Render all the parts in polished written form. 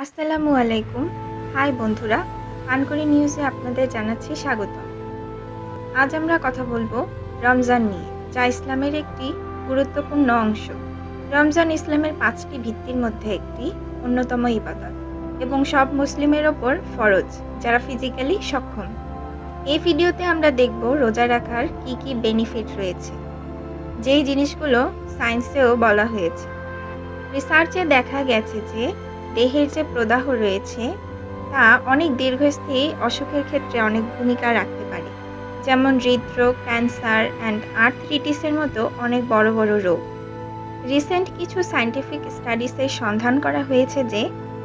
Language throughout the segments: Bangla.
आसलामु आलैकुम हाई बंधुरा पानकुरी निউজে आपनादेर जानाচ্ছি स्वागतम। आज आमरा कथा बोलबो रमजान निये, जा इस्लामेर एकटी गुरुत्वपूर्ण अंश। रमजान इस्लामेर 5टी भित्तिर मध्ये एकटी अन्यतम इबादत एबं सब मुस्लिमेर ओपर फरज जारा फिजिक्याली सक्षम। एई भिडियोते आमरा देखबो रोजा राखार की की बेनिफिट रयेछे, जेई जिनिसगुलो साइन्सेओ बला हयेछे। रिसार्चे देखा गेछे जे देहेर जे प्रदाह रयेछे ता अनेक दीर्घस्थायी असुखेर क्षेत्रे अनेक भूमिका राखते पारे, जेमन हृदरोग, कैंसार एंड आर्थराइटिसेर मतो अनेक बड़ो बड़ो रोग। रिसेंट किछु साइंटिफिक स्टाडिसे सन्धान करा हयेछे जे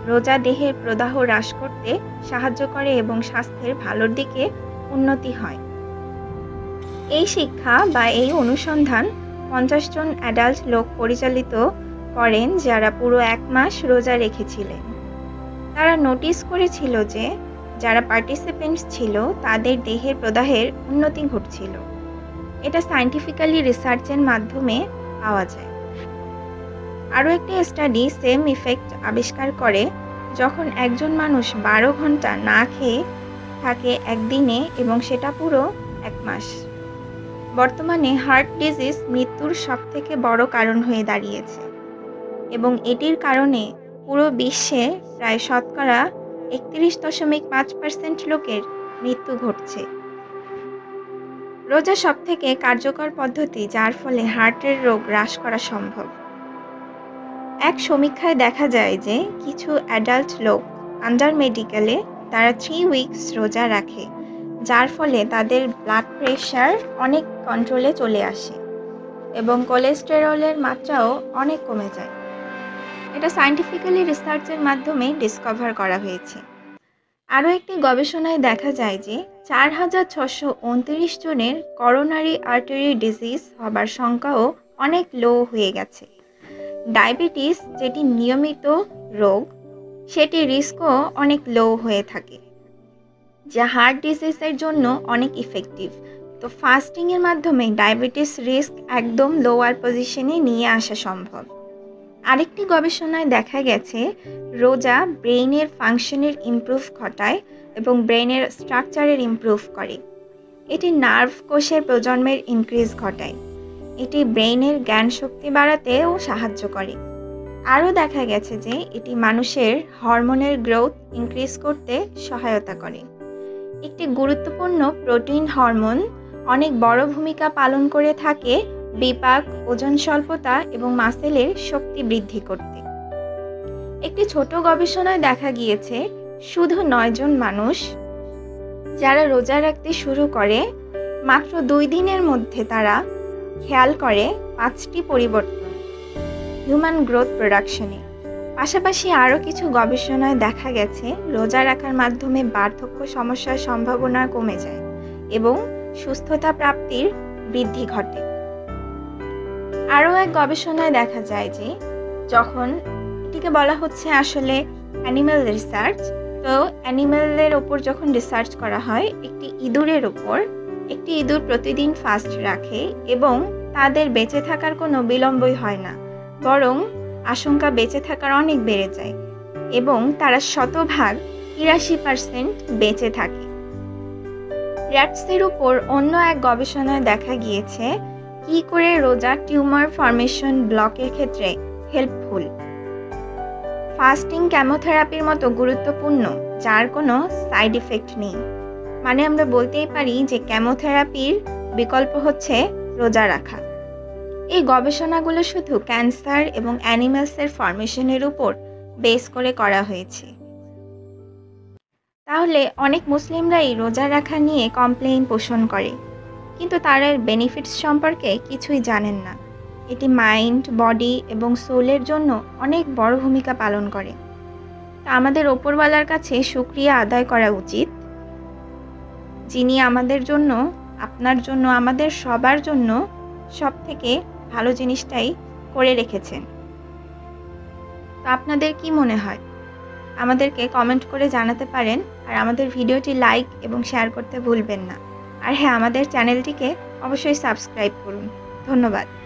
रोजा देहेर प्रदाह ह्रास करते साहाज्य करे एबं स्वास्थ्येर भालोर दिके उन्नति हय। एई शिक्षा बा एई अनुसंधान 50 जन एडाल्ट लोक परिचालित करें जरा पुरो एक मास रोजा रेखेछिलेन। तारा नोटिस करेछिलो जे जरा पार्टिसिपेंट्स छिलो तादेर देहेर प्रदाहेर उन्नति घटछिलो। एटा साइंटिफिकली रिसार्चेर माध्यमे पावा जाय। आरो एकटा स्टाडी सेम इफेक्ट आविष्कार करे जखन एकजन मानुष 12 घंटा ना खेये थाके एकदिने एबं सेटा पुरो एक मास। बर्तमाने हार्ट डिजीज मृत्युर सबथेके बड़ो कारण हये दाड़ियेछे एबं एटिर कारणे पुरो विश्वे प्राय शतकरा 31.5% लोकेर मृत्यु घटছে। रोजा सबথেকে কার্যকর পদ্ধতি যার ফলে হার্টের রোগ হ্রাস করা সম্ভব। এক সমীক্ষায় দেখা যায় যে কিছু অ্যাডাল্ট লোক আন্ডার মেডিকেলে তারা 3 উইকস রোজা রাখে, যার ফলে তাদের ব্লাড প্রেশার অনেক কন্ট্রোলে চলে আসে এবং কোলেস্টেরলের মাত্রাও অনেক কমে যায়। এটা সাইন্টিফিক্যালি রিসার্চের মাধ্যমে ডিসকভার করা হয়েছে। আরও একটি গবেষণায় দেখা যায় যে 4629 জনের করোনারি আর্টারি ডিজিজ হবার সংখ্যাও অনেক লো হয়ে গেছে। ডায়াবেটিস যেটি নিয়মিত রোগ সেটি রিস্কও অনেক লো হয়ে থাকে, যা হার্ট ডিজিজের জন্য অনেক ইফেক্টিভ। তো ফাস্টিংয়ের মাধ্যমে ডায়াবেটিস রিস্ক একদম লোয়ার পজিশনে নিয়ে আসা সম্ভব। আরেকটি গবেষণায় দেখা গেছে রোজা ব্রেইনের ফাংশনের ইমপ্রুভ ঘটায় এবং ব্রেইনের স্ট্রাকচারের ইমপ্রুভ করে। এটি নার্ভ কোষের প্রজন্মের ইনক্রিজ ঘটায়, এটি ব্রেইনের জ্ঞান শক্তি বাড়াতেও সাহায্য করে। আরও দেখা গেছে যে এটি মানুষের হরমোনের গ্রোথ ইনক্রিজ করতে সহায়তা করে। একটি গুরুত্বপূর্ণ প্রোটিন হরমোন অনেক বড় ভূমিকা পালন করে থাকে বিপাক, ওজন স্বল্পতা এবং মাসেলের শক্তি বৃদ্ধি করতে। একটি ছোট গবেষণায় দেখা গিয়েছে শুধু 9 জন মানুষ যারা রোজা রাখতে শুরু করে মাত্র 2 দিনের মধ্যে তারা খেয়াল করে 5টি পরিবর্তন হিউম্যান গ্রোথ প্রোডাকশনে। পাশাপাশি আরও কিছু গবেষণায় দেখা গেছে রোজা রাখার মাধ্যমে বার্ধক্য সমস্যার সম্ভাবনা কমে যায় এবং সুস্থতা প্রাপ্তির বৃদ্ধি ঘটে। আরও এক গবেষণায় দেখা যায় যে যখন এটিকে বলা হচ্ছে আসলে অ্যানিম্যাল রিসার্চ, তো অ্যানিম্যালের ওপর যখন রিসার্চ করা হয় একটি ইঁদুরের ওপর, একটি ইঁদুর প্রতিদিন ফাস্ট রাখে এবং তাদের বেঁচে থাকার কোনো বিলম্বই হয় না, বরং আশঙ্কা বেঁচে থাকার অনেক বেড়ে যায় এবং তারা 83% বেঁচে থাকে। র্যাটসের উপর অন্য এক গবেষণায় দেখা গিয়েছে কি করে রোজা টিউমার ফর্মেশন ব্লকের ক্ষেত্রে হেল্পফুল। ফাস্টিং কেমোথেরাপির মতো গুরুত্বপূর্ণ যার কোনো সাইড ইফেক্ট নেই, মানে আমরা বলতেই পারি যে কেমোথেরাপির বিকল্প হচ্ছে রোজা রাখা। এই গবেষণাগুলো শুধু ক্যান্সার এবং অ্যানিমেলসের ফর্মেশনের উপর বেস করে করা হয়েছে। তাহলে অনেক মুসলিমরাই রোজা রাখা নিয়ে কমপ্লেইন পোষণ করে, কিন্তু তারা এর বেনিফিটস সম্পর্কে কিছুই জানেন না। এটি মাইন্ড, বডি এবং সোলের জন্য অনেক বড় ভূমিকা পালন করে। তা আমাদের ওপরওয়ালার কাছে শুকরিয়া আদায় করা উচিত, যিনি আমাদের জন্য, আপনার জন্য, আমাদের সবার জন্য সবথেকে ভালো জিনিসটাই করে রেখেছেন। তো আপনাদের কি মনে হয় আমাদেরকে কমেন্ট করে জানাতে পারেন, আর আমাদের ভিডিওটি লাইক এবং শেয়ার করতে ভুলবেন না। আর হ্যাঁ, আমাদের চ্যানেলটিকে অবশ্যই সাবস্ক্রাইব করুন। ধন্যবাদ।